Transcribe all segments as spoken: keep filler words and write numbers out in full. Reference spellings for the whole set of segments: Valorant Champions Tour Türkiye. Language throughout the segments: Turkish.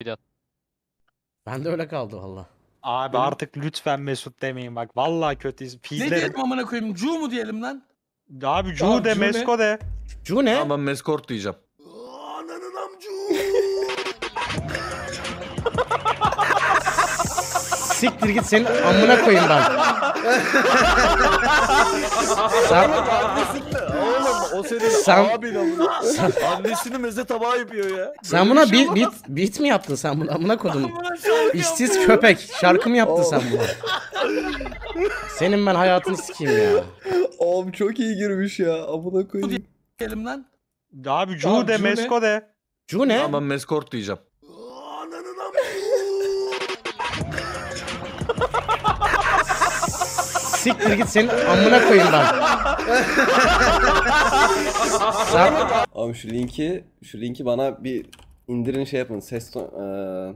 Bir de. Ben de öyle kaldı valla. Abi benim... artık lütfen Mesut demeyin bak. Valla kötüyüz. Ne diyelim amına koyayım? Cu mu diyelim lan? Abi Cu abi, de Cu Mesko ne? De. Cu ne? Tamam ben Meskort diyeceğim. Ananın amcu. Siktir git senin amına koyayım ben. Sen... O senin sen... abin amına. Sen... Annesini meze tabağı yapıyor ya. Sen buna bit, bit, bit mi yaptın sen buna? Amına kodum. İşsiz köpek. Şarkı mı yaptın sen buna? Senin ben hayatını sikeyim ya. Oğlum çok iyi girmiş ya. Amına koyayım. Gelim lan. Abi Cu de Mesko de. Cu ne? Tamam Meskort diyeceğim. Ananın siktir git senin amına koyayım ben. Sen... Abi şu linki, şu linki bana bir indirin şey yapın. Ses ton, ee,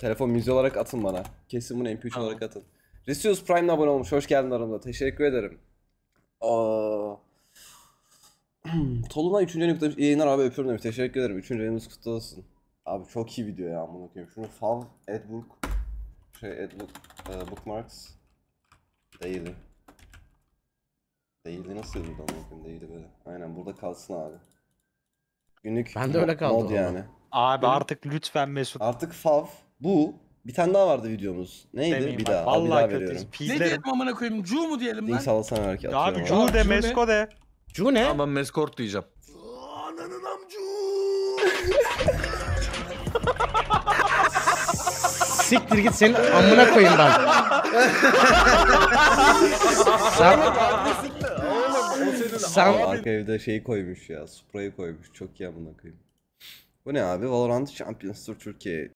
telefon müziği olarak atın bana. Kesin bunu M P üç tamam. Olarak atın. Resius Prime'le abone olmuş. Hoş geldin aramda. Teşekkür ederim. Aa... Tolunay üçüncü ayını kutlamış. İyi yayınlar abi, öpüyorum demiş. Teşekkür ederim. üçüncü ayınız kutlu olsun. Abi çok iyi video ya bunu okuyayım. Şunu Fav, Edbook, şey Edbook, e, Bookmarks. Değildi. Değildi nasıl yazıldı anlatayım? Değildi böyle. Aynen burada kalsın abi. Günlük ben de öyle kaldı yani. Abi günlük. Artık lütfen Mesut. Artık Fav. Bu. Bir tane daha vardı videomuz. Neydi? Demeyim bir bak, daha. Vallahi bir daha veriyorum. Ne diyelim amına koyayım? Cu mu diyelim lan? Link sallasana belki atıyorum. Abi Cu de Mesko de. Cu ne? Tamam Meskort diyeceğim. Ananın amcu. Siktir git senin amına koyayım ben. Sen... Sen... Arka evde şeyi koymuş ya. Spray'ı koymuş. Çok iyi amına koyayım. Bu ne abi? Valorant Champions Tour Türkiye.